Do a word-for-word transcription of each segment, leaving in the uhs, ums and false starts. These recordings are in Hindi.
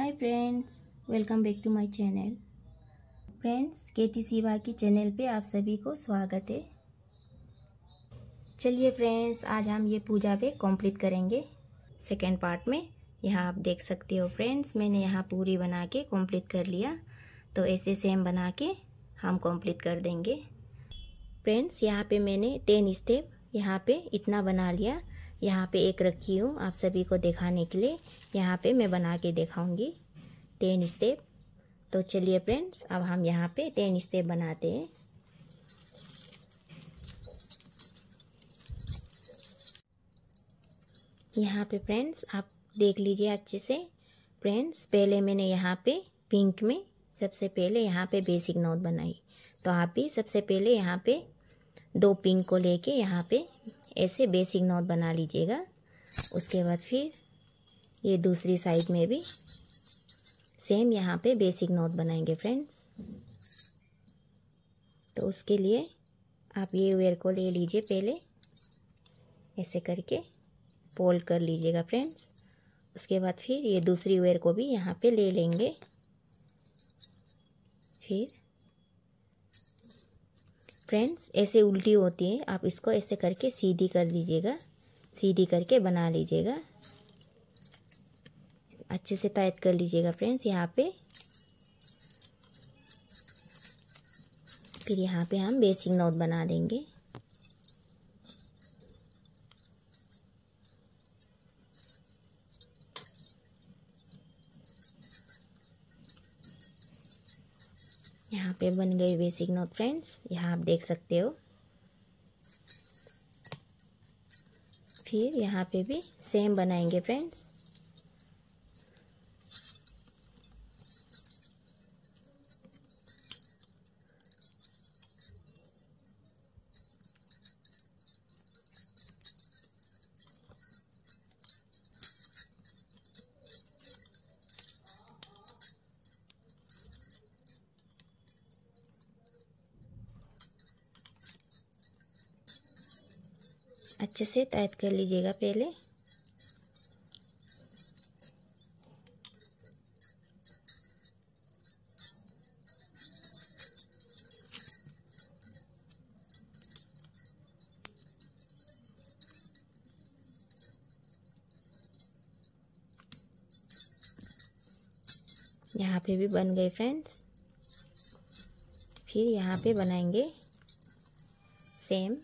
Hi friends, welcome back to my channel. Friends, कैटी सिवा की चैनल पे आप सभी को स्वागत है। चलिए फ्रेंड्स, आज हम ये पूजा बैग कंप्लीट करेंगे सेकेंड पार्ट में। यहाँ आप देख सकते हो फ्रेंड्स, मैंने यहाँ पूरी बना के कंप्लीट कर लिया, तो ऐसे सेम बना के हम कंप्लीट कर देंगे। फ्रेंड्स, यहाँ पे मैंने टेन स्टेप यहाँ पे इतना बना लिया। यहाँ पे एक रखी हूँ आप सभी को दिखाने के लिए, यहाँ पे मैं बना के दिखाऊंगी टेन स्टेप। तो चलिए फ्रेंड्स, अब हम यहाँ पे टेन स्टेप बनाते हैं। यहाँ पे फ्रेंड्स आप देख लीजिए अच्छे से। फ्रेंड्स, पहले मैंने यहाँ पे पिंक में सबसे पहले यहाँ पे बेसिक नोट बनाई, तो आप भी सबसे पहले यहाँ पे दो पिंक को लेके यहाँ पे ऐसे बेसिक नोट बना लीजिएगा। उसके बाद फिर ये दूसरी साइड में भी सेम यहाँ पे बेसिक नोट बनाएंगे फ्रेंड्स। तो उसके लिए आप ये वेयर को ले लीजिए, पहले ऐसे करके फोल्ड कर लीजिएगा फ्रेंड्स। उसके बाद फिर ये दूसरी वेयर को भी यहाँ पे ले लेंगे। फिर फ्रेंड्स, ऐसे उल्टी होती है, आप इसको ऐसे करके सीधी कर दीजिएगा, सीधी करके बना लीजिएगा, अच्छे से टाइट कर लीजिएगा फ्रेंड्स यहाँ पे। फिर यहाँ पे हम बेसिक नोट बना देंगे। यहाँ पे बन गई बेसिक नोट फ्रेंड्स, यहाँ आप देख सकते हो। फिर यहाँ पे भी सेम बनाएंगे फ्रेंड्स। अच्छे से टाइट कर लीजिएगा पहले। यहाँ पे भी बन गए फ्रेंड्स। फिर यहाँ पे बनाएंगे सेम।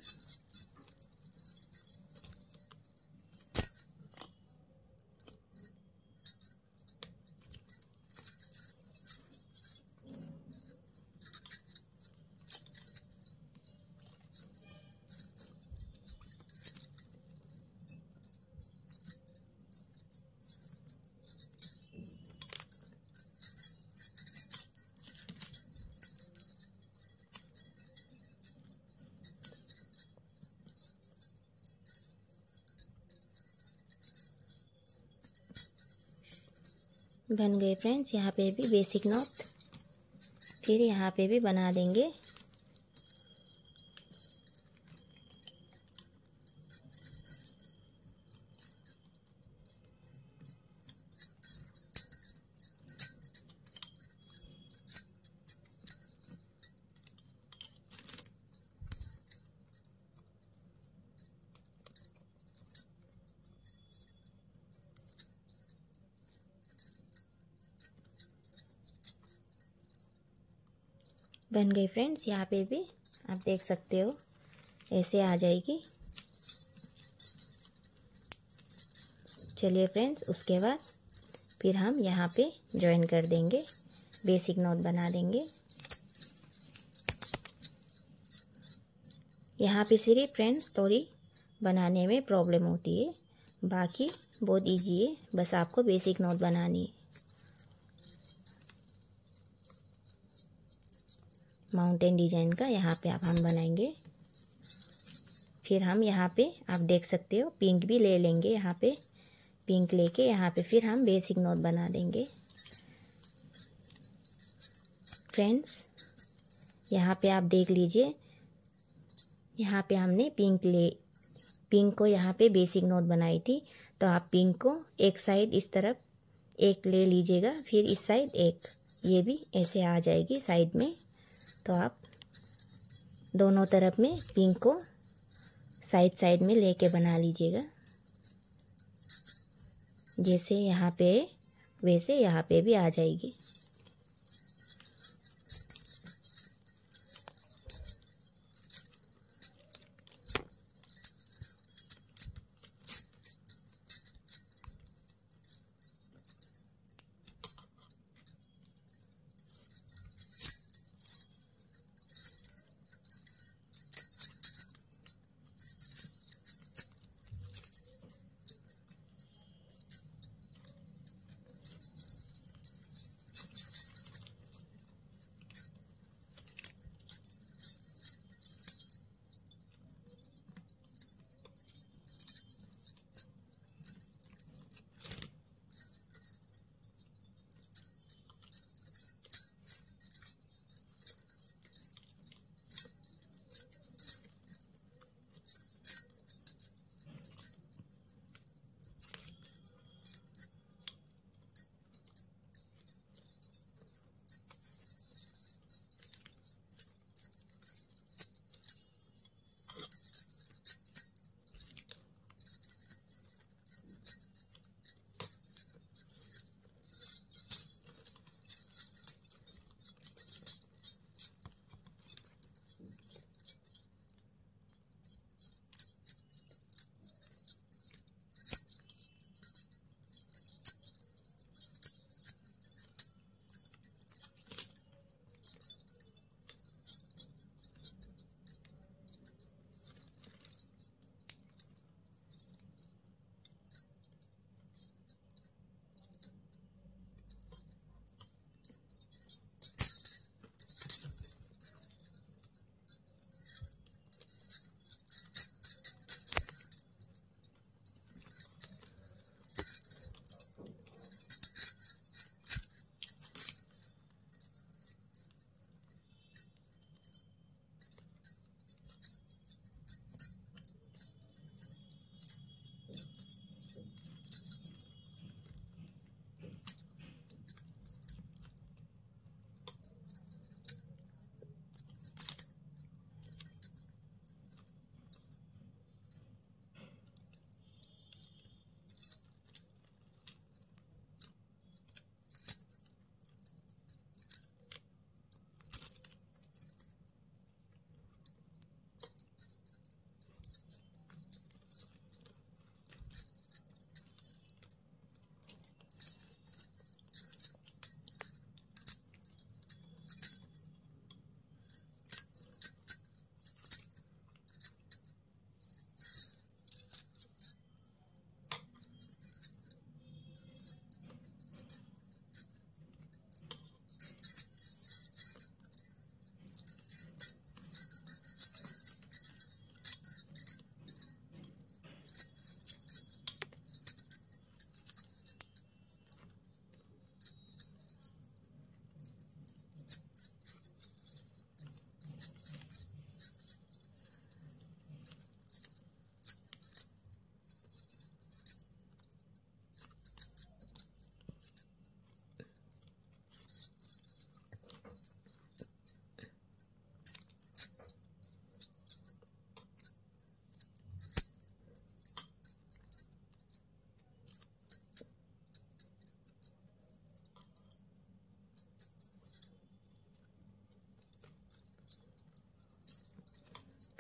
बन गए फ्रेंड्स यहाँ पे भी बेसिक नोट। फिर यहाँ पे भी बना देंगे। बन गई फ्रेंड्स, यहाँ पे भी आप देख सकते हो ऐसे आ जाएगी। चलिए फ्रेंड्स, उसके बाद फिर हम यहाँ पे ज्वाइन कर देंगे, बेसिक नोट बना देंगे। यहाँ पे सिर्फ फ्रेंड्स थोड़ी बनाने में प्रॉब्लम होती है, बाकी बहुत ईजी है, बस आपको बेसिक नोट बनानी है। माउंटेन डिजाइन का यहाँ पे आप हम बनाएंगे। फिर हम यहाँ पे आप देख सकते हो पिंक भी ले लेंगे। यहाँ पे पिंक लेके यहाँ पे फिर हम बेसिक नोट बना देंगे फ्रेंड्स। यहाँ पे आप देख लीजिए, यहाँ पे हमने पिंक ले पिंक को यहाँ पे बेसिक नोट बनाई थी। तो आप पिंक को एक साइड इस तरफ एक ले लीजिएगा, फिर इस साइड एक, ये भी ऐसे आ जाएगी साइड में। तो आप दोनों तरफ में पिन को साइड साइड में लेके बना लीजिएगा, जैसे यहाँ पे वैसे यहाँ पे भी आ जाएगी।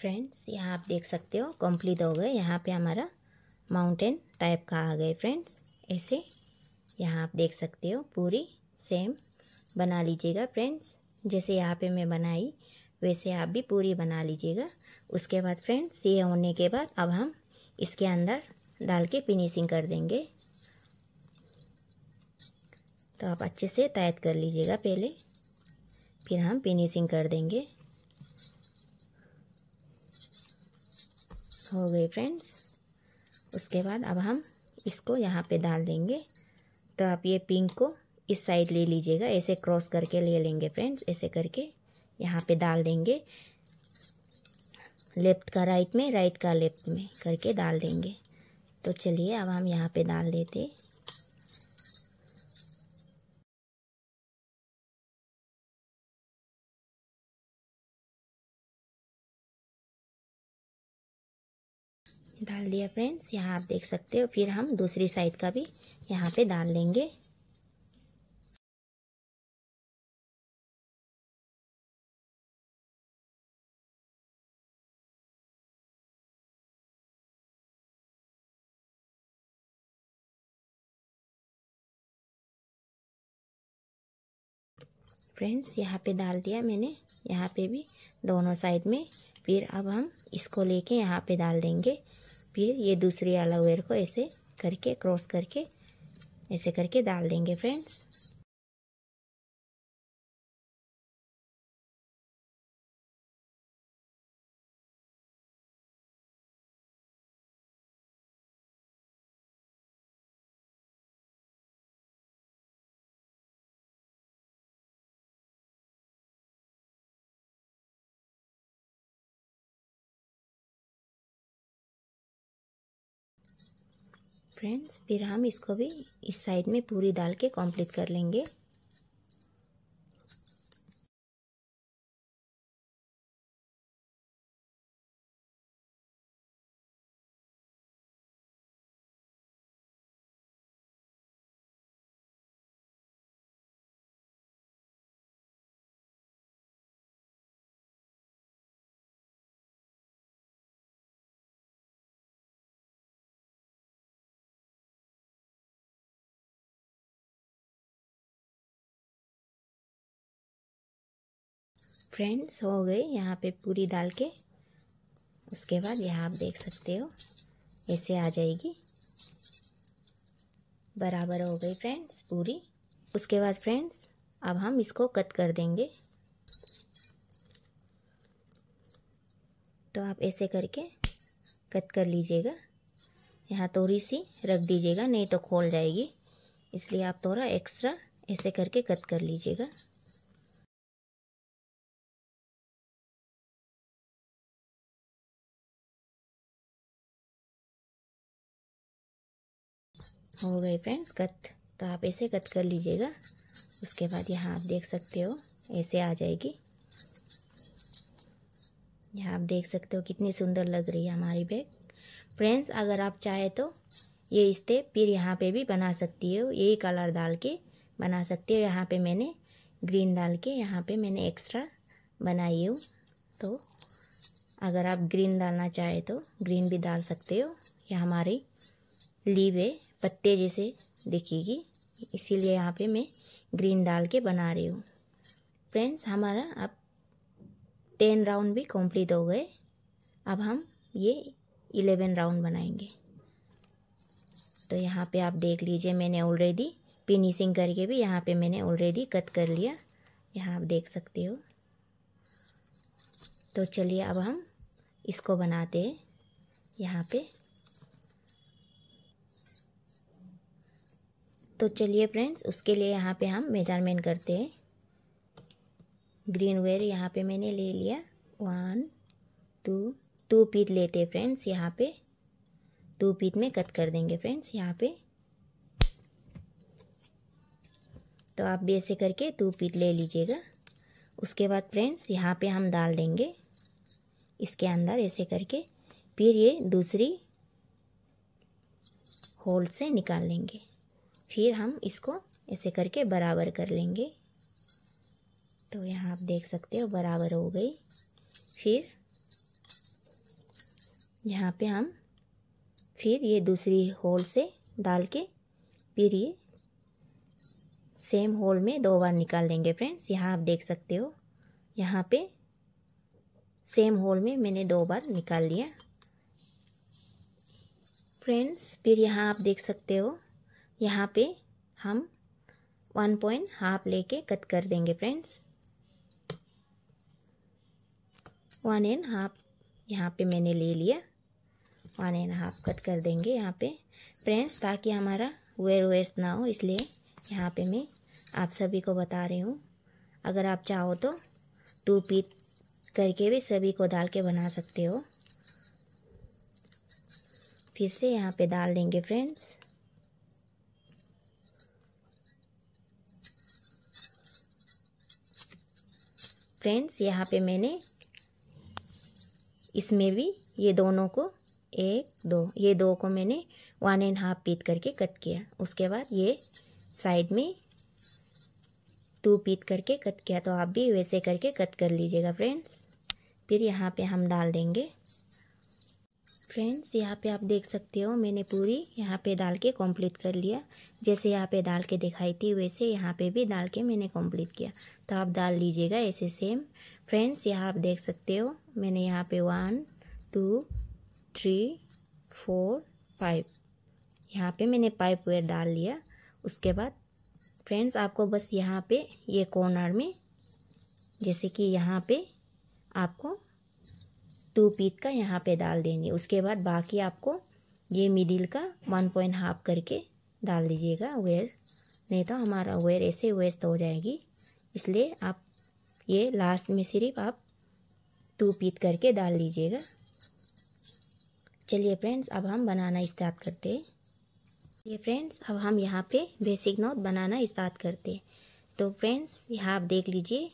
फ्रेंड्स यहाँ आप देख सकते हो कंप्लीट हो गए। यहाँ पे हमारा माउंटेन टाइप का आ गए फ्रेंड्स। ऐसे यहाँ आप देख सकते हो पूरी सेम बना लीजिएगा फ्रेंड्स। जैसे यहाँ पे मैं बनाई वैसे आप भी पूरी बना लीजिएगा। उसके बाद फ्रेंड्स ये होने के बाद अब हम इसके अंदर डाल के फिनिशिंग कर देंगे। तो आप अच्छे से टाइट कर लीजिएगा पहले, फिर हम फिनिशिंग कर देंगे। हो गई फ्रेंड्स। उसके बाद अब हम इसको यहाँ पे डाल देंगे। तो आप ये पिंक को इस साइड ले लीजिएगा, ऐसे क्रॉस करके ले लेंगे फ्रेंड्स। ऐसे करके यहाँ पे डाल देंगे, लेफ्ट का राइट में, राइट का लेफ्ट में करके डाल देंगे। तो चलिए अब हम यहाँ पे डाल देते। डाल दिया फ्रेंड्स, यहाँ आप देख सकते हो। फिर हम दूसरी साइड का भी यहाँ पे डाल लेंगे। फ्रेंड्स यहाँ पे डाल दिया मैंने, यहाँ पे भी दोनों साइड में। फिर अब हम इसको लेके यहाँ पे डाल देंगे। फिर ये दूसरी वाला वेयर को ऐसे करके क्रॉस करके ऐसे करके डाल देंगे फ्रेंड्स। फ्रेंड्स फिर हम इसको भी इस साइड में पूरी डाल के कंप्लीट कर लेंगे। फ्रेंड्स हो गए यहाँ पे पूरी डाल के। उसके बाद यहाँ आप देख सकते हो ऐसे आ जाएगी, बराबर हो गई फ्रेंड्स पूरी। उसके बाद फ्रेंड्स अब हम इसको कट कर देंगे। तो आप ऐसे करके कट कर लीजिएगा। यहाँ थोड़ी सी रख दीजिएगा, नहीं तो खोल जाएगी, इसलिए आप थोड़ा एक्स्ट्रा ऐसे करके कट कर लीजिएगा। हो गए फ्रेंड्स कट, तो आप ऐसे कट कर लीजिएगा। उसके बाद यहाँ आप देख सकते हो ऐसे आ जाएगी। यहाँ आप देख सकते हो कितनी सुंदर लग रही है हमारी बैग। फ्रेंड्स अगर आप चाहे तो ये स्टेप फिर यहाँ पे भी बना सकती हो, यही कलर डाल के बना सकती हो। यहाँ पे मैंने ग्रीन डाल के यहाँ पे मैंने एक्स्ट्रा बनाई हूँ, तो अगर आप ग्रीन डालना चाहे तो ग्रीन भी डाल सकते हो। यह हमारी लीव है, पत्ते जैसे दिखेगी, इसीलिए यहाँ पे मैं ग्रीन डाल के बना रही हूँ। फ्रेंड्स हमारा अब टेन राउंड भी कंप्लीट हो गए। अब हम ये इलेवन राउंड बनाएंगे। तो यहाँ पे आप देख लीजिए मैंने ऑलरेडी फिनिशिंग करके भी यहाँ पे मैंने ऑलरेडी कट कर लिया, यहाँ आप देख सकते हो। तो चलिए अब हम इसको बनाते हैं। यहाँ पे तो चलिए फ्रेंड्स उसके लिए यहाँ पे हम मेजरमेंट करते हैं। ग्रीन वेयर यहाँ पे मैंने ले लिया, वन टू टू पीट लेते हैं फ्रेंड्स। यहाँ पे टू पीट में कट कर देंगे फ्रेंड्स यहाँ पे। तो आप भी ऐसे करके टू पीट ले लीजिएगा। उसके बाद फ्रेंड्स यहाँ पे हम डाल देंगे इसके अंदर ऐसे करके। फिर ये दूसरी होल से निकाल लेंगे। फिर हम इसको ऐसे करके बराबर कर लेंगे। तो यहाँ आप देख सकते हो बराबर हो गई। फिर यहाँ पे हम फिर ये दूसरी होल से डाल के फिर ये सेम होल में दो बार निकाल देंगे फ्रेंड्स। यहाँ आप देख सकते हो यहाँ पे सेम होल में मैंने दो बार निकाल लिया फ्रेंड्स। फिर यहाँ आप देख सकते हो यहाँ पे हम वन पॉइंट हाफ लेके कट कर देंगे फ्रेंड्स। वन एंड हाफ यहाँ पे मैंने ले लिया, वन एंड हाफ कट कर देंगे यहाँ पे फ्रेंड्स, ताकि हमारा वेयर वेस्ट ना हो, इसलिए यहाँ पे मैं आप सभी को बता रही हूँ। अगर आप चाहो तो टू पीट करके भी सभी को डाल के बना सकते हो। फिर से यहाँ पे डाल देंगे फ्रेंड्स। फ्रेंड्स यहाँ पे मैंने इसमें भी ये दोनों को एक दो, ये दो को मैंने वन एंड हाफ पीट करके कट किया। उसके बाद ये साइड में टू पीट करके कट किया। तो आप भी वैसे करके कट कर लीजिएगा फ्रेंड्स। फिर यहाँ पे हम डाल देंगे फ्रेंड्स। यहाँ पे आप देख सकते हो मैंने पूरी यहाँ पे डाल के कंप्लीट कर लिया। जैसे यहाँ पे डाल के दिखाई थी वैसे यहाँ पे भी डाल के मैंने कंप्लीट किया। तो आप डाल लीजिएगा ऐसे सेम फ्रेंड्स। यहाँ आप देख सकते हो मैंने यहाँ पे one two three four five यहाँ पे मैंने पाइप वेयर डाल लिया। उसके बाद फ्रेंड्स आपको बस यहाँ पे ये कॉर्नर में जैसे कि यहाँ पे आपको टू पीट का यहाँ पे डाल देंगे। उसके बाद बाकी आपको ये मिडिल का वन पॉइंट हाफ करके डाल दीजिएगा वेयर, नहीं तो हमारा वेयर ऐसे वेस्ट हो जाएगी। इसलिए आप ये लास्ट में सिर्फ आप टू पीट करके डाल लीजिएगा। चलिए फ्रेंड्स अब हम बनाना स्टार्ट करते हैं। ये फ्रेंड्स अब हम यहाँ पे बेसिक नोट बनाना स्टार्ट करते हैं। तो फ्रेंड्स यहाँ आप देख लीजिए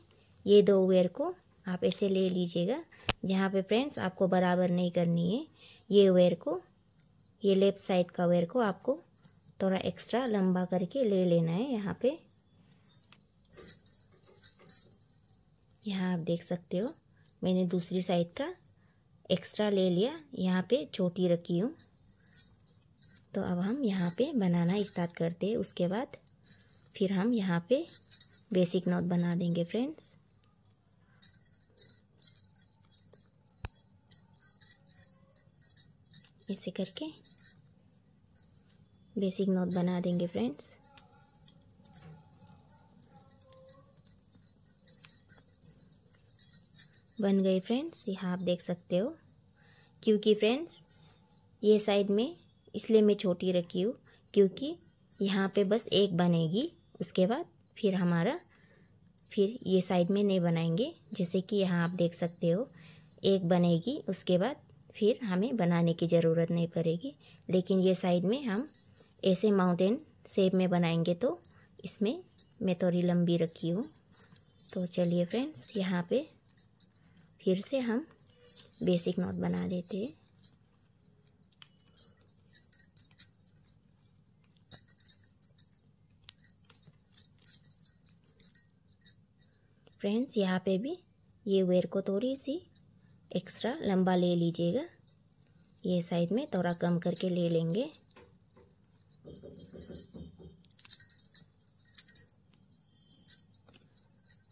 ये दो वेयर को आप ऐसे ले लीजिएगा। जहाँ पे फ्रेंड्स आपको बराबर नहीं करनी है। ये वेयर को, ये लेफ्ट साइड का वेयर को आपको थोड़ा एक्स्ट्रा लंबा करके ले लेना है। यहाँ पे यहाँ आप देख सकते हो मैंने दूसरी साइड का एक्स्ट्रा ले लिया, यहाँ पे छोटी रखी हूँ। तो अब हम यहाँ पे बनाना स्टार्ट करते हैं। उसके बाद फिर हम यहाँ पे बेसिक नोट बना देंगे फ्रेंड्स। ऐसे करके बेसिक नोट बना देंगे फ्रेंड्स। बन गए फ्रेंड्स, यहाँ आप देख सकते हो। क्योंकि फ्रेंड्स ये साइड में इसलिए मैं छोटी रखी हूँ क्योंकि यहाँ पे बस एक बनेगी। उसके बाद फिर हमारा फिर ये साइड में नहीं बनाएंगे। जैसे कि यहाँ आप देख सकते हो एक बनेगी, उसके बाद फिर हमें बनाने की ज़रूरत नहीं पड़ेगी। लेकिन ये साइड में हम ऐसे माउंटेन शेप में बनाएंगे तो इसमें मैं थोड़ी लंबी रखी हूँ। तो चलिए फ्रेंड्स यहाँ पे फिर से हम बेसिक नोट बना देते हैं। फ्रेंड्स यहाँ पे भी ये वेयर को थोड़ी सी एक्स्ट्रा लंबा ले लीजिएगा। ये साइड में थोड़ा कम करके ले लेंगे।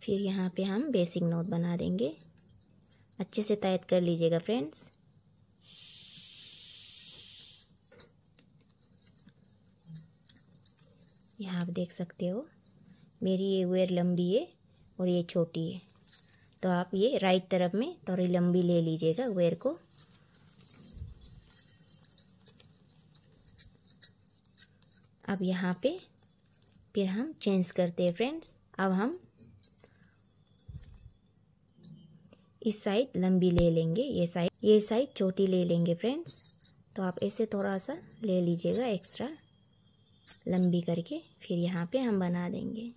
फिर यहाँ पे हम बेसिक नोट बना देंगे। अच्छे से टाइट कर लीजिएगा फ्रेंड्स। यहाँ आप देख सकते हो मेरी ये वेयर लंबी है और ये छोटी है। तो आप ये राइट तरफ में थोड़ी लंबी ले लीजिएगा वेयर को। अब यहाँ पे फिर हम चेंज करते हैं फ्रेंड्स। अब हम इस साइड लंबी ले लेंगे, ये साइड ये साइड छोटी ले लेंगे फ्रेंड्स। तो आप ऐसे थोड़ा सा ले लीजिएगा एक्स्ट्रा लंबी करके। फिर यहाँ पे हम बना देंगे।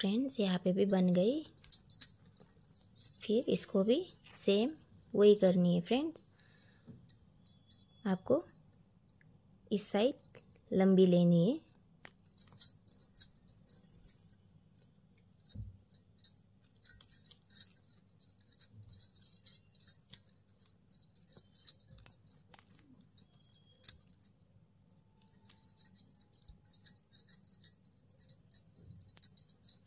फ्रेंड्स यहाँ पे भी बन गई। फिर इसको भी सेम वही करनी है फ्रेंड्स। आपको इस साइड लंबी लेनी है।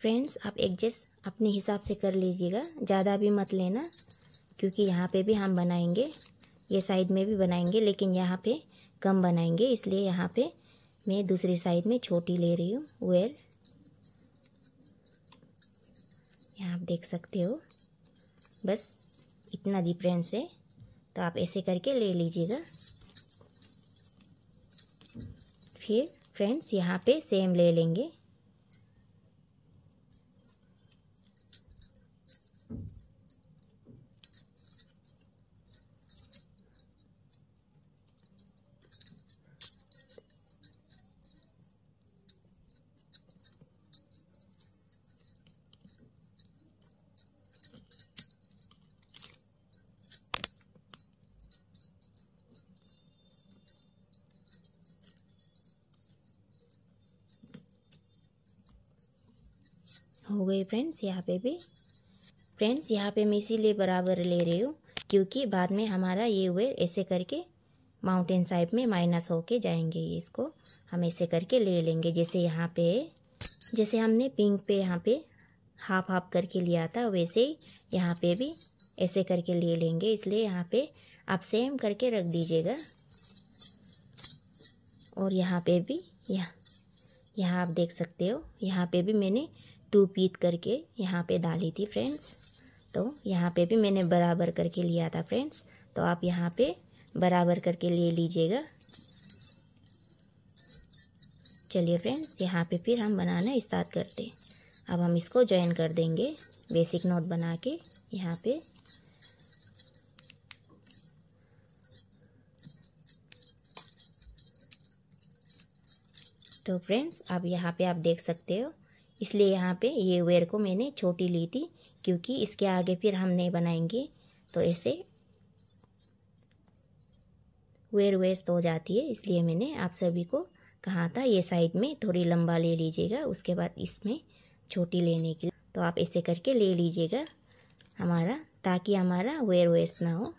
फ्रेंड्स आप एडजस्ट अपने हिसाब से कर लीजिएगा, ज़्यादा भी मत लेना क्योंकि यहाँ पे भी हम बनाएंगे, ये साइड में भी बनाएंगे लेकिन यहाँ पे कम बनाएंगे। इसलिए यहाँ पे मैं दूसरी साइड में छोटी ले रही हूँ वेयर। यहाँ आप देख सकते हो बस इतना डिफरेंस है। तो आप ऐसे करके ले लीजिएगा। फिर फ्रेंड्स यहाँ पे सेम ले लेंगे। हो गई फ्रेंड्स यहाँ पे भी। फ्रेंड्स यहाँ पे मैं इसीलिए बराबर ले रही हूँ क्योंकि बाद में हमारा ये वेयर ऐसे करके माउंटेन साइड में माइनस होके जाएंगे, इसको हम ऐसे करके ले लेंगे। जैसे यहाँ पे जैसे हमने पिंक पे यहाँ पे हाफ हाफ करके लिया था वैसे ही यहाँ पे भी ऐसे करके ले लेंगे, इसलिए यहाँ पे आप सेम करके रख दीजिएगा। और यहाँ पे भी यहाँ यहाँ आप देख सकते हो यहाँ पे भी मैंने टू पीट करके यहाँ पे डाली थी फ्रेंड्स, तो यहाँ पे भी मैंने बराबर करके लिया था फ्रेंड्स, तो आप यहाँ पे बराबर करके ले लीजिएगा। चलिए फ्रेंड्स यहाँ पे फिर हम बनाना स्टार्ट करते हैं। अब हम इसको जॉइन कर देंगे बेसिक नोट बना के यहाँ पे। तो फ्रेंड्स अब यहाँ पे आप देख सकते हो, इसलिए यहाँ पे ये वेयर को मैंने छोटी ली थी क्योंकि इसके आगे फिर हम नहीं बनाएंगे, तो ऐसे वेयर वेस्ट हो जाती है। इसलिए मैंने आप सभी को कहा था ये साइड में थोड़ी लंबा ले लीजिएगा, उसके बाद इसमें छोटी लेने के लिए, तो आप ऐसे करके ले लीजिएगा हमारा, ताकि हमारा वेयर वेस्ट ना हो।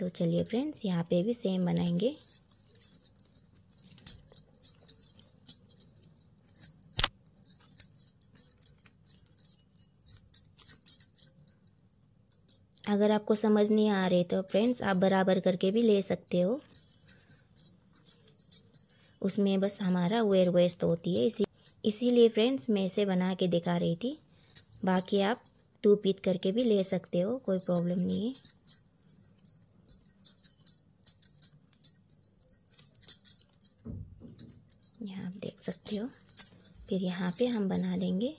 तो चलिए फ्रेंड्स यहाँ पे भी सेम बनाएंगे। अगर आपको समझ नहीं आ रहे तो फ्रेंड्स आप बराबर करके भी ले सकते हो, उसमें बस हमारा वेयर वेस्ट होती है, इसी इसीलिए फ्रेंड्स मैं इसे बना के दिखा रही थी। बाकी आप टू पीट करके भी ले सकते हो, कोई प्रॉब्लम नहीं है। यहाँ आप देख सकते हो, फिर यहाँ पे हम बना लेंगे।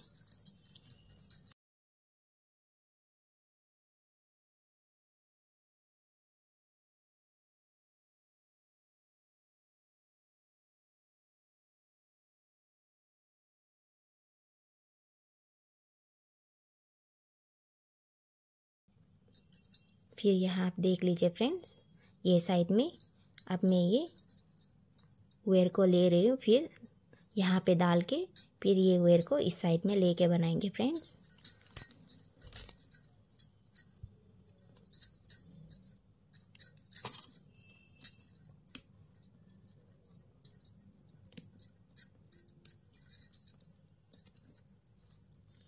फिर यहाँ आप देख लीजिए फ्रेंड्स ये साइड में अब मैं ये वेयर को ले रही हूँ, फिर यहाँ पे डाल के फिर ये वेयर को इस साइड में लेके बनाएंगे फ्रेंड्स।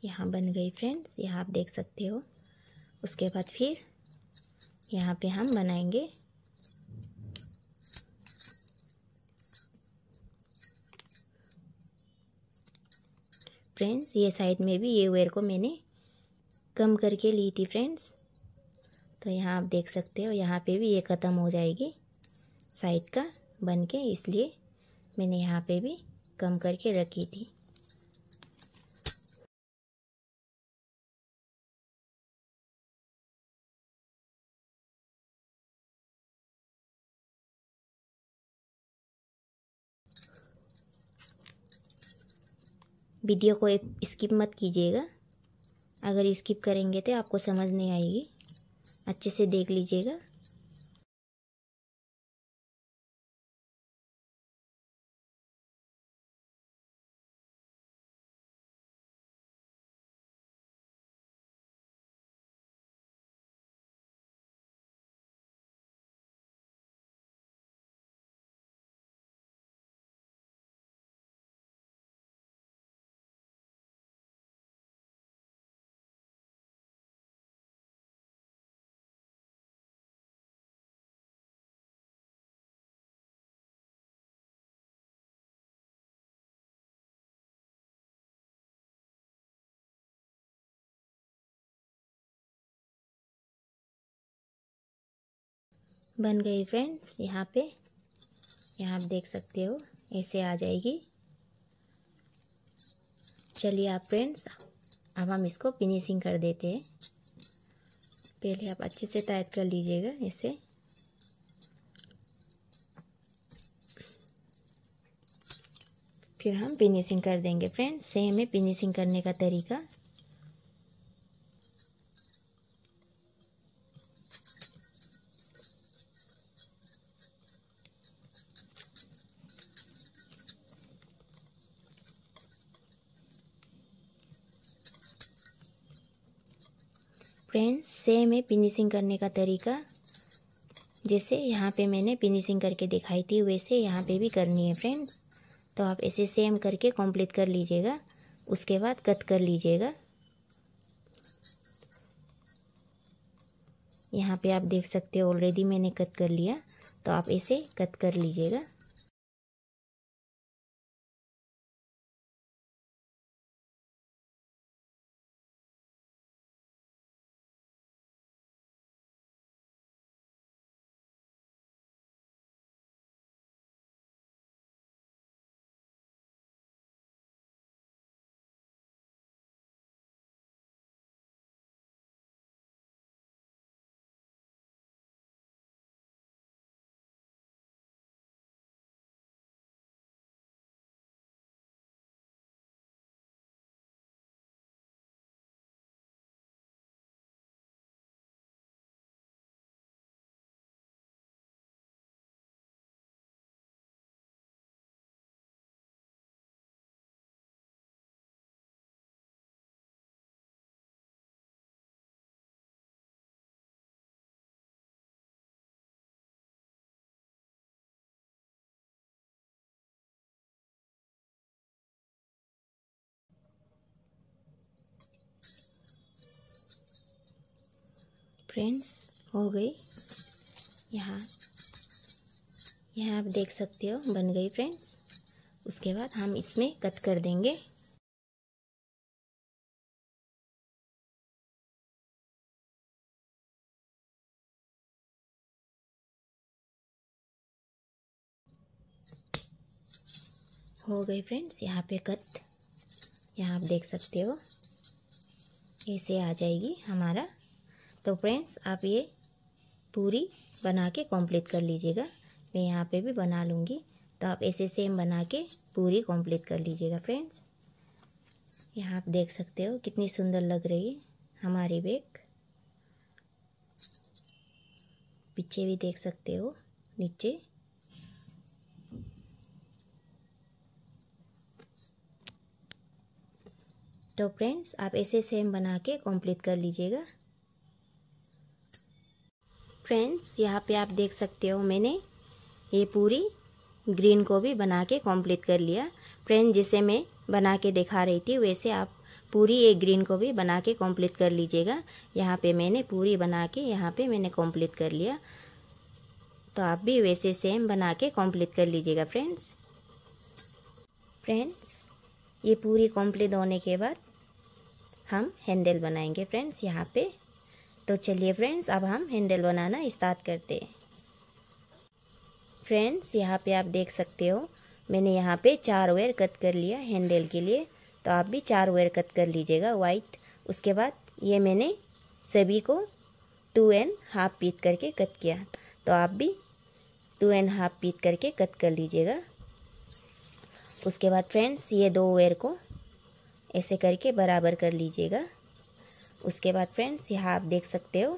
यहाँ बन गई फ्रेंड्स, यहाँ आप देख सकते हो। उसके बाद फिर यहाँ पे हम बनाएंगे। फ्रेंड्स ये साइड में भी ये वेयर को मैंने कम करके ली थी फ्रेंड्स, तो यहाँ आप देख सकते हो यहाँ पे भी ये ख़त्म हो जाएगी साइड का बन के, इसलिए मैंने यहाँ पे भी कम करके रखी थी। वीडियो को स्किप मत कीजिएगा, अगर स्किप करेंगे तो आपको समझ नहीं आएगी, अच्छे से देख लीजिएगा। बन गई फ्रेंड्स यहाँ पे, यहाँ आप देख सकते हो ऐसे आ जाएगी। चलिए आप फ्रेंड्स अब हम इसको फिनिशिंग कर देते हैं। पहले आप अच्छे से टाइट कर लीजिएगा ऐसे। फिर हम फिनिशिंग कर देंगे फ्रेंड्स, सेम है फिनिशिंग करने का तरीका। फ्रेंड्स सेम है फिनिशिंग करने का तरीका, जैसे यहाँ पे मैंने फिनिशिंग करके दिखाई थी वैसे यहाँ पे भी करनी है फ्रेंड्स। तो आप ऐसे सेम करके कंप्लीट कर लीजिएगा, उसके बाद कट कर लीजिएगा। यहाँ पे आप देख सकते हो ऑलरेडी मैंने कट कर लिया, तो आप ऐसे कट कर लीजिएगा। फ्रेंड्स हो गई, यहाँ यहाँ आप देख सकते हो बन गई फ्रेंड्स। उसके बाद हम इसमें कट कर देंगे। हो गई फ्रेंड्स यहाँ पे कट, यहाँ आप देख सकते हो ऐसे आ जाएगी हमारा। तो फ्रेंड्स आप ये पूरी बना के कंप्लीट कर लीजिएगा, मैं यहाँ पे भी बना लूँगी। तो आप ऐसे सेम बना के पूरी कंप्लीट कर लीजिएगा फ्रेंड्स। यहाँ आप देख सकते हो कितनी सुंदर लग रही है हमारी बैग। पीछे भी देख सकते हो नीचे। तो फ्रेंड्स आप ऐसे सेम बना के कंप्लीट कर लीजिएगा। फ्रेंड्स यहाँ पे आप देख सकते हो मैंने ये पूरी ग्रीन को भी बना के कंप्लीट कर लिया। फ्रेंड्स जिसे मैं बना के दिखा रही थी वैसे आप पूरी ये ग्रीन को भी बना के कंप्लीट कर लीजिएगा। यहाँ पे मैंने पूरी बना के यहाँ पे मैंने कंप्लीट कर लिया, तो आप भी वैसे सेम बना के कंप्लीट कर लीजिएगा फ्रेंड्स। फ्रेंड्स ये पूरी कंप्लीट होने के बाद हम हैंडल बनाएंगे फ्रेंड्स यहाँ पे। तो चलिए फ्रेंड्स अब हम हैंडल बनाना स्टार्ट करते हैं। फ्रेंड्स यहाँ पे आप देख सकते हो मैंने यहाँ पे चार वायर कट कर लिया हैंडल के लिए, तो आप भी चार वायर कट कर लीजिएगा वाइट। उसके बाद ये मैंने सभी को टू एंड हाफ पीट करके कट किया, तो आप भी टू एंड हाफ पीट करके कट कर लीजिएगा। उसके बाद फ्रेंड्स ये दो वायर को ऐसे करके बराबर कर लीजिएगा। उसके बाद फ्रेंड्स यहाँ आप देख सकते हो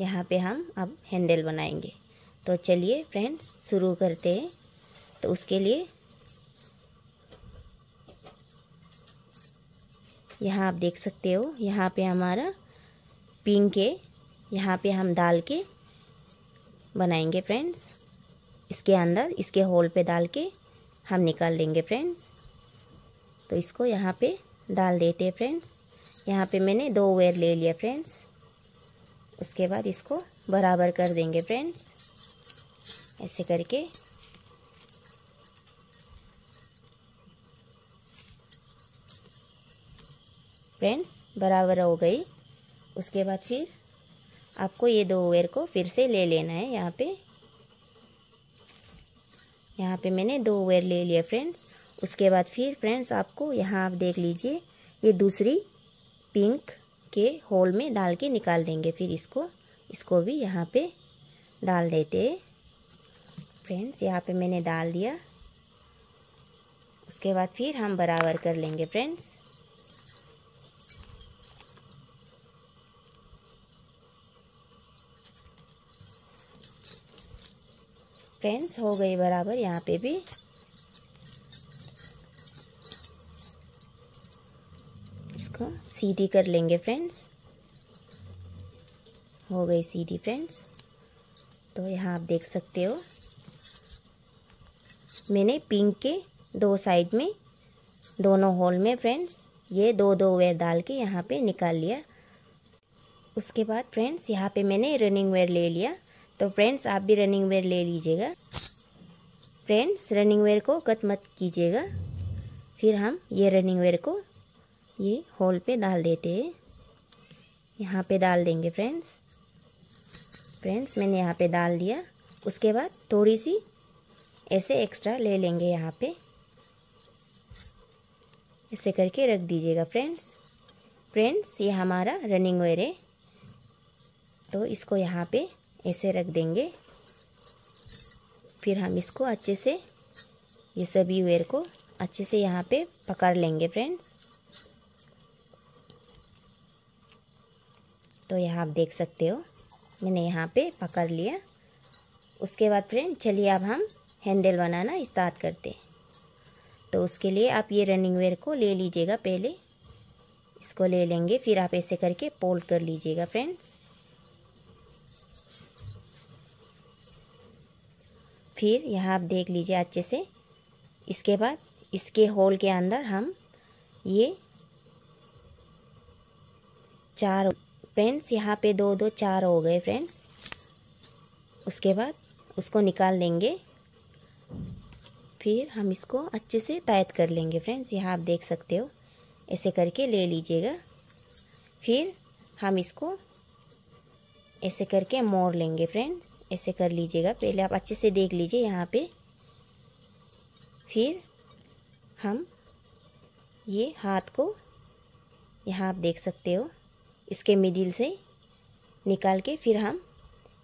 यहाँ पे हम अब हैंडल बनाएंगे। तो चलिए फ्रेंड्स शुरू करते हैं। तो उसके लिए यहाँ आप देख सकते हो यहाँ पे हमारा पिंक है, यहाँ पे हम डाल के बनाएंगे फ्रेंड्स। इसके अंदर इसके होल पे डाल के हम निकाल लेंगे फ्रेंड्स। तो इसको यहाँ पे डाल देते हैं फ्रेंड्स। यहाँ पे मैंने दो वेयर ले लिया फ्रेंड्स। उसके बाद इसको बराबर कर देंगे फ्रेंड्स ऐसे करके। फ्रेंड्स बराबर हो गई। उसके बाद फिर आपको ये दो वेयर को फिर से ले लेना है। यहाँ पे यहाँ पे मैंने दो वेयर ले लिया फ्रेंड्स। उसके बाद फिर फ्रेंड्स आपको यहाँ आप देख लीजिए ये दूसरी पिंक के होल में डाल के निकाल देंगे। फिर इसको इसको भी यहाँ पे डाल देते हैं फ्रेंड्स। यहाँ पे मैंने डाल दिया। उसके बाद फिर हम बराबर कर लेंगे फ्रेंड्स। फ्रेंड्स हो गई बराबर यहाँ पे भी। सीधी कर लेंगे फ्रेंड्स। हो गई सीधी फ्रेंड्स। तो यहाँ आप देख सकते हो मैंने पिंक के दो साइड में दोनों होल में फ्रेंड्स ये दो दो वेयर डाल के यहाँ पे निकाल लिया। उसके बाद फ्रेंड्स यहाँ पे मैंने रनिंग वेयर ले लिया। तो फ्रेंड्स आप भी रनिंग वेयर ले लीजिएगा। फ्रेंड्स रनिंग वेयर को कट मत कीजिएगा। फिर हम ये रनिंग वेयर को ये होल पे डाल देते हैं, यहाँ पे डाल देंगे फ्रेंड्स। फ्रेंड्स मैंने यहाँ पे डाल दिया। उसके बाद थोड़ी सी ऐसे एक्स्ट्रा ले लेंगे, यहाँ पे ऐसे करके रख दीजिएगा फ्रेंड्स। फ्रेंड्स ये हमारा रनिंग वेयर है, तो इसको यहाँ पे ऐसे रख देंगे। फिर हम इसको अच्छे से ये सभी वेयर को अच्छे से यहाँ पे पकड़ लेंगे फ्रेंड्स। तो यहाँ आप देख सकते हो मैंने यहाँ पे पकड़ लिया। उसके बाद फ्रेंड चलिए अब हम हैंडल बनाना स्टार्ट करते हैं। तो उसके लिए आप ये रनिंग वेयर को ले लीजिएगा, पहले इसको ले लेंगे, फिर आप ऐसे करके फोल्ड कर लीजिएगा फ्रेंड्स। फिर यहाँ आप देख लीजिए अच्छे से। इसके बाद इसके होल के अंदर हम ये चार फ्रेंड्स यहाँ पे दो दो चार हो गए फ्रेंड्स। उसके बाद उसको निकाल लेंगे। फिर हम इसको अच्छे से टाइट कर लेंगे फ्रेंड्स। यहाँ आप देख सकते हो ऐसे करके ले लीजिएगा। फिर हम इसको ऐसे करके मोड़ लेंगे फ्रेंड्स, ऐसे कर लीजिएगा। पहले आप अच्छे से देख लीजिए यहाँ पे। फिर हम ये हाथ को यहाँ आप देख सकते हो इसके मिडिल से निकाल के फिर हम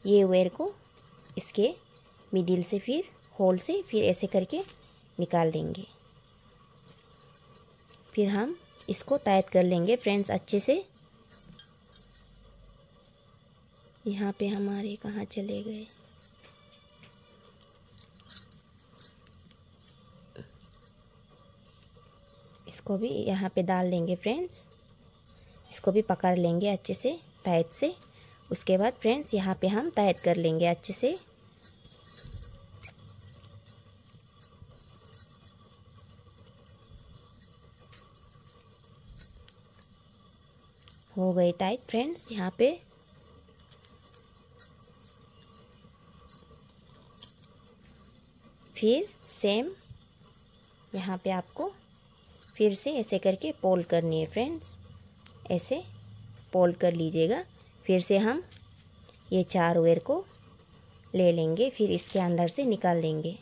ये वेयर को इसके मिडिल से फिर होल से फिर ऐसे करके निकाल देंगे। फिर हम इसको टाइट कर लेंगे फ्रेंड्स अच्छे से। यहाँ पे हमारे कहाँ चले गए, इसको भी यहाँ पे डाल देंगे फ्रेंड्स। इसको भी पकड़ लेंगे अच्छे से टाइट से। उसके बाद फ्रेंड्स यहाँ पे हम टाइट कर लेंगे अच्छे से। हो गई टाइट फ्रेंड्स यहाँ पे। फिर सेम यहाँ पे आपको फिर से ऐसे करके फोल्ड करनी है फ्रेंड्स, ऐसे फोल्ड कर लीजिएगा। फिर से हम ये चार वेयर को ले लेंगे, फिर इसके अंदर से निकाल देंगे।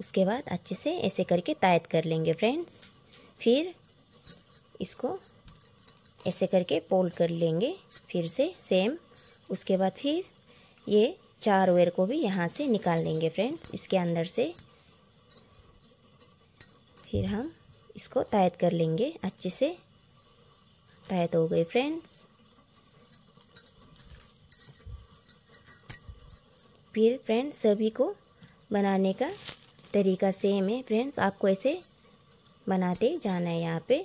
उसके बाद अच्छे से ऐसे करके टाइट कर लेंगे फ्रेंड्स। फिर इसको ऐसे करके फोल्ड कर लेंगे फिर से सेम। उसके बाद फिर ये चार वेयर को भी यहाँ से निकाल लेंगे फ्रेंड्स इसके अंदर से। फिर हम इसको टाइट कर लेंगे अच्छे से। टाइट हो गई फ्रेंड्स। फिर फ्रेंड्स सभी को बनाने का तरीका सेम है फ्रेंड्स, आपको ऐसे बनाते जाना है यहाँ पे।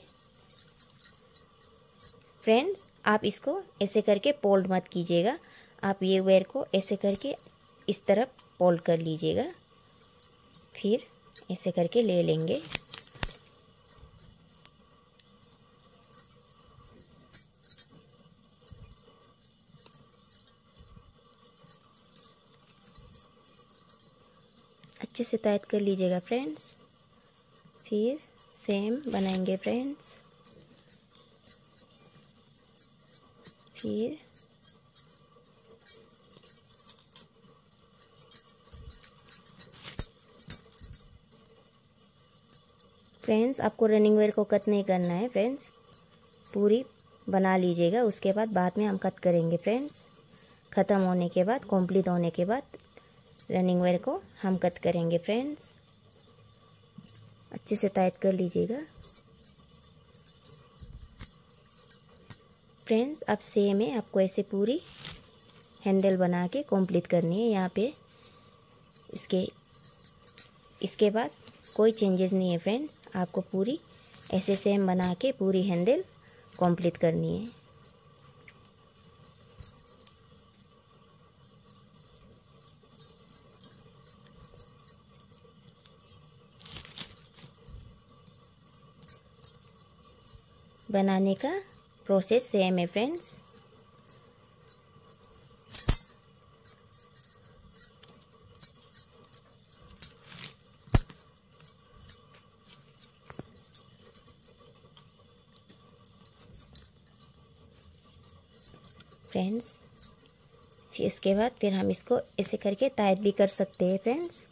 फ्रेंड्स आप इसको ऐसे करके फोल्ड मत कीजिएगा, आप ये वेयर को ऐसे करके इस तरफ फोल्ड कर लीजिएगा। फिर ऐसे करके ले लेंगे। अच्छे से टाइट कर लीजिएगा फ्रेंड्स। फिर सेम बनाएंगे फ्रेंड्स। फिर फ्रेंड्स आपको रनिंग वेयर को कट नहीं करना है फ्रेंड्स, पूरी बना लीजिएगा। उसके बाद बाद में हम कट करेंगे फ्रेंड्स। ख़त्म होने के बाद, कंप्लीट होने के बाद रनिंग वेयर को हम कट करेंगे फ्रेंड्स। अच्छे से टाइट कर लीजिएगा फ्रेंड्स। अब सेम है, आपको ऐसे पूरी हैंडल बना के कंप्लीट करनी है यहाँ पे। इसके इसके बाद कोई चेंजेस नहीं है फ्रेंड्स, आपको पूरी ऐसे सेम बना के पूरी हैंडल कंप्लीट करनी है। बनाने का प्रोसेस सेम है फ्रेंड्स। फ्रेंड्स फिर इसके बाद फिर हम इसको ऐसे करके टाइट भी कर सकते हैं फ्रेंड्स।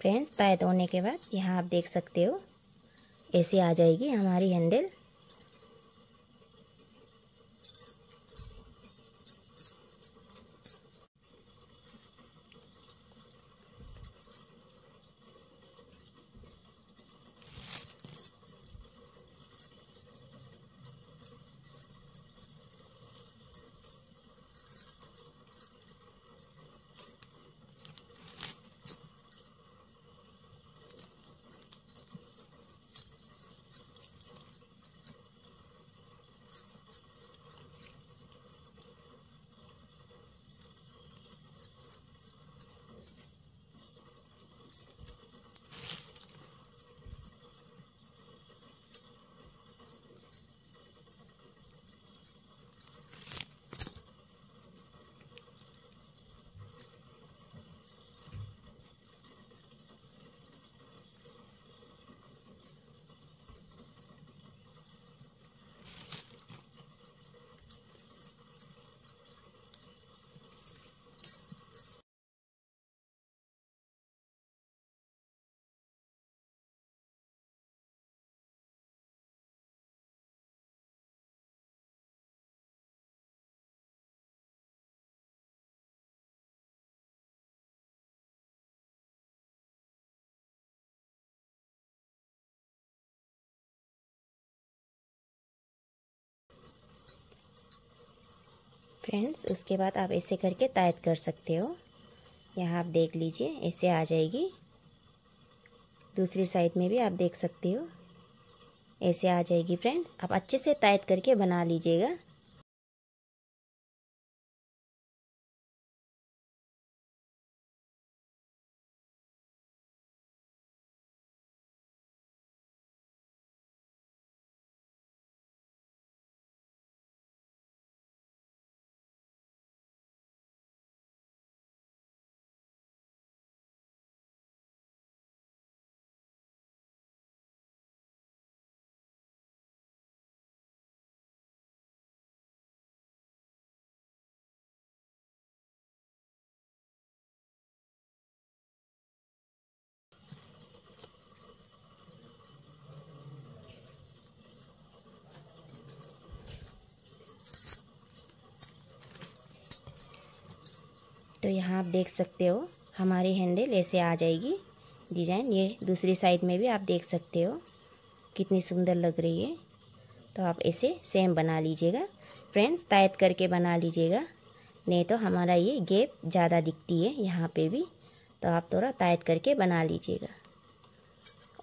फ्रेंड्स टाइट होने के बाद यहाँ आप देख सकते हो ऐसे आ जाएगी हमारी हैंडल। फ्रेंड्स उसके बाद आप ऐसे करके टाइट कर सकते हो। यहाँ आप देख लीजिए ऐसे आ जाएगी। दूसरी साइड में भी आप देख सकते हो ऐसे आ जाएगी। फ्रेंड्स आप अच्छे से टाइट करके बना लीजिएगा। तो यहाँ आप देख सकते हो हमारी हैंडल ऐसे आ जाएगी डिज़ाइन। ये दूसरी साइड में भी आप देख सकते हो कितनी सुंदर लग रही है। तो आप ऐसे सेम बना लीजिएगा फ्रेंड्स, टाइट करके बना लीजिएगा, नहीं तो हमारा ये गैप ज़्यादा दिखती है यहाँ पे भी। तो आप थोड़ा टाइट करके बना लीजिएगा।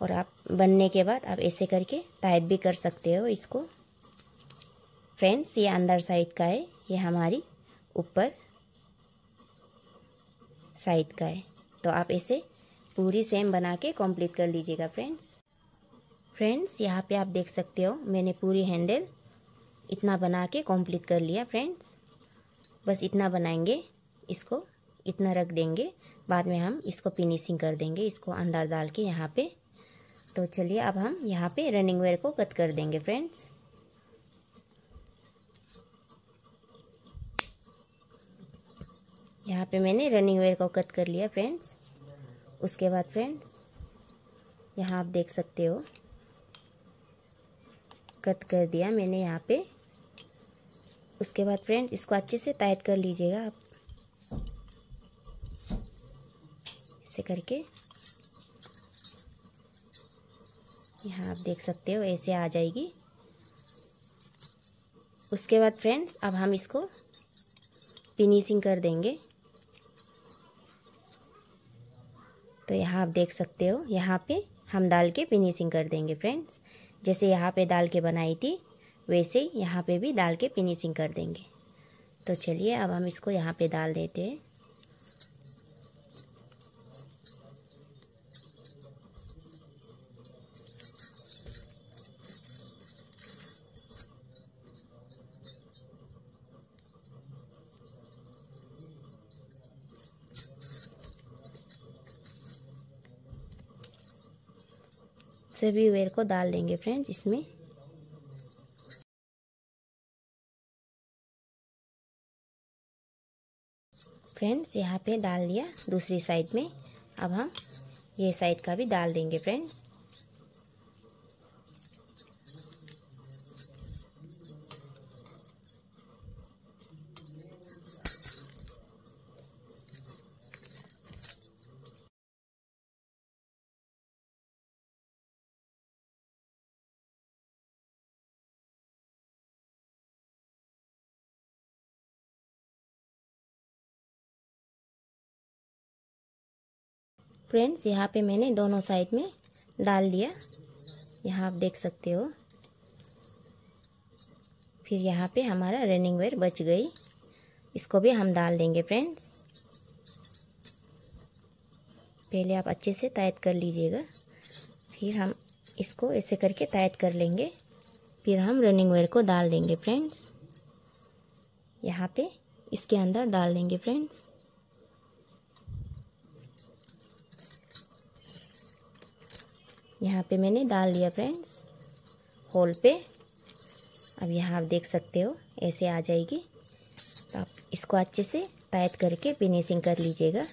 और आप बनने के बाद आप ऐसे करके टाइट भी कर सकते हो इसको। फ्रेंड्स ये अंदर साइड का है, ये हमारी ऊपर साइड का है। तो आप ऐसे पूरी सेम बना के कंप्लीट कर लीजिएगा फ्रेंड्स। फ्रेंड्स यहाँ पे आप देख सकते हो मैंने पूरी हैंडल इतना बना के कंप्लीट कर लिया। फ्रेंड्स बस इतना बनाएंगे, इसको इतना रख देंगे, बाद में हम इसको फिनिशिंग कर देंगे इसको अंदर डाल के यहाँ पे। तो चलिए अब हम यहाँ पे रनिंग वेयर को कट कर देंगे फ्रेंड्स। यहाँ पे मैंने रनिंग वेयर को कट कर लिया फ्रेंड्स। उसके बाद फ्रेंड्स यहाँ आप देख सकते हो कट कर दिया मैंने यहाँ पे। उसके बाद फ्रेंड्स इसको अच्छे से टाइट कर लीजिएगा आप ऐसे करके। यहाँ आप देख सकते हो ऐसे आ जाएगी। उसके बाद फ्रेंड्स अब हम इसको फिनिशिंग कर देंगे। तो यहाँ आप देख सकते हो, यहाँ पे हम डाल के फिनिशिंग कर देंगे फ्रेंड्स। जैसे यहाँ पे डाल के बनाई थी वैसे ही यहाँ पे भी डाल के फिनिशिंग कर देंगे। तो चलिए अब हम इसको यहाँ पे डाल देते हैं। सभी वेयर को डाल देंगे फ्रेंड्स इसमें। फ्रेंड्स यहाँ पे डाल दिया दूसरी साइड में। अब हम ये साइड का भी डाल देंगे फ्रेंड्स। फ्रेंड्स यहाँ पे मैंने दोनों साइड में डाल दिया, यहाँ आप देख सकते हो। फिर यहाँ पे हमारा रनिंग वेयर बच गई, इसको भी हम डाल देंगे फ्रेंड्स। पहले आप अच्छे से टाइट कर लीजिएगा, फिर हम इसको ऐसे करके टाइट कर लेंगे, फिर हम रनिंग वेयर को डाल देंगे फ्रेंड्स। यहाँ पे इसके अंदर डाल देंगे फ्रेंड्स। यहाँ पे मैंने डाल दिया फ्रेंड्स होल पे। अब यहाँ आप देख सकते हो ऐसे आ जाएगी। तो आप इसको अच्छे से टाइट करके फिनिशिंग कर लीजिएगा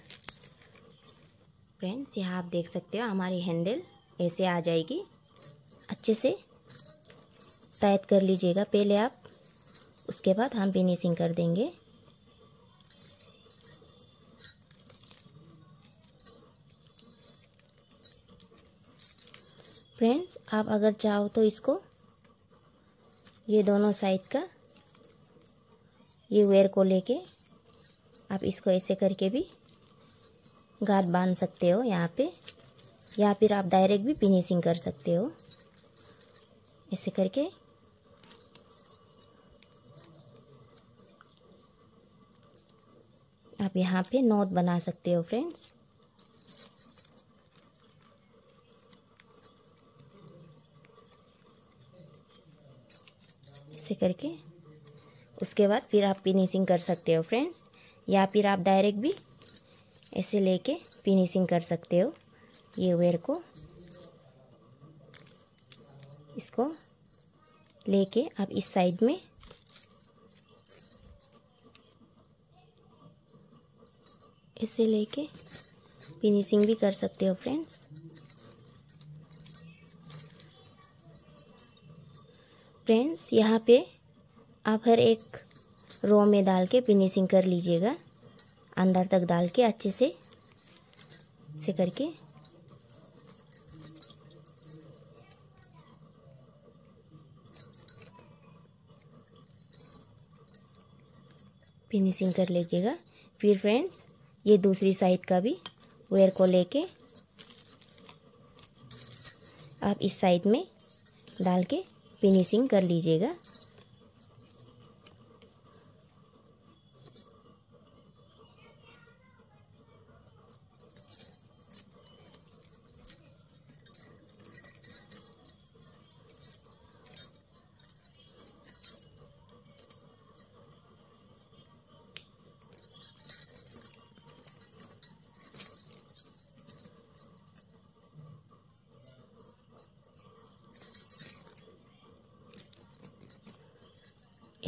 फ्रेंड्स। यहाँ आप देख सकते हो हमारी हैंडल ऐसे आ जाएगी। अच्छे से टाइट कर लीजिएगा पहले आप, उसके बाद हम फिनिशिंग कर देंगे। फ्रेंड्स आप अगर चाहो तो इसको ये दोनों साइड का ये वेयर को लेके आप इसको ऐसे करके भी गाँठ बांध सकते हो यहाँ पे, या फिर आप डायरेक्ट भी फिनिशिंग कर सकते हो ऐसे करके। आप यहाँ पे नॉट बना सकते हो फ्रेंड्स। से करके उसके बाद फिर आप फिनिशिंग कर सकते हो फ्रेंड्स, या फिर आप डायरेक्ट भी ऐसे लेके फिनिशिंग कर सकते हो ये वेयर को। इसको लेके आप इस साइड में ऐसे लेके फिनिशिंग भी कर सकते हो फ्रेंड्स। फ्रेंड्स यहाँ पे आप हर एक रो में डाल के फिनिशिंग कर लीजिएगा, अंदर तक डाल के अच्छे से से करके। फिनिशिंग कर लीजिएगा। फिर फ्रेंड्स ये दूसरी साइड का भी वेयर को लेके आप इस साइड में डाल के फिनिशिंग कर लीजिएगा।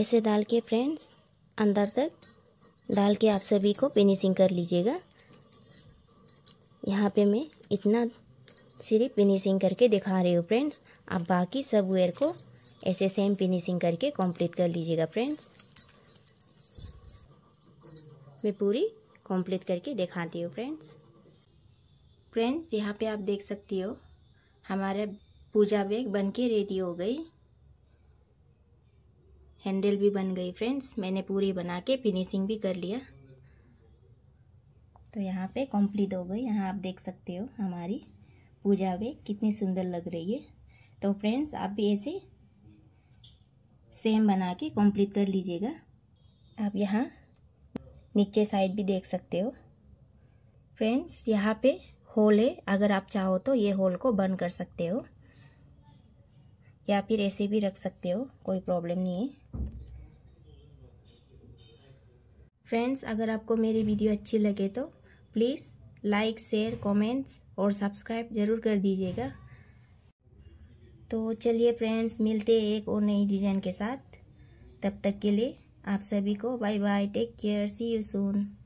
ऐसे डाल के फ्रेंड्स अंदर तक डाल के आप सभी को फिनिशिंग कर लीजिएगा। यहाँ पे मैं इतना सिर्फ फिनिशिंग करके दिखा रही हूँ फ्रेंड्स। आप बाकी सब वेयर को ऐसे सेम फिनिशिंग करके कंप्लीट कर लीजिएगा फ्रेंड्स। मैं पूरी कंप्लीट करके दिखाती हूँ फ्रेंड्स। फ्रेंड्स यहाँ पे आप देख सकती हो हमारा पूजा बैग बन के रेडी हो गई हैंडल भी बन गई फ्रेंड्स। मैंने पूरी बना के फिनिशिंग भी कर लिया। तो यहाँ पे कंप्लीट हो गई। यहाँ आप देख सकते हो हमारी पूजा बैग कितनी सुंदर लग रही है। तो फ्रेंड्स आप भी ऐसे सेम बना के कंप्लीट कर लीजिएगा। आप यहाँ नीचे साइड भी देख सकते हो फ्रेंड्स। यहाँ पे होल है, अगर आप चाहो तो ये होल को बंद कर सकते हो या फिर ऐसे भी रख सकते हो, कोई प्रॉब्लम नहीं है। फ्रेंड्स अगर आपको मेरी वीडियो अच्छी लगे तो प्लीज़ लाइक शेयर कमेंट्स और सब्सक्राइब ज़रूर कर दीजिएगा। तो चलिए फ्रेंड्स, मिलते हैं एक और नई डिज़ाइन के साथ। तब तक के लिए आप सभी को bye bye, take care, see you soon.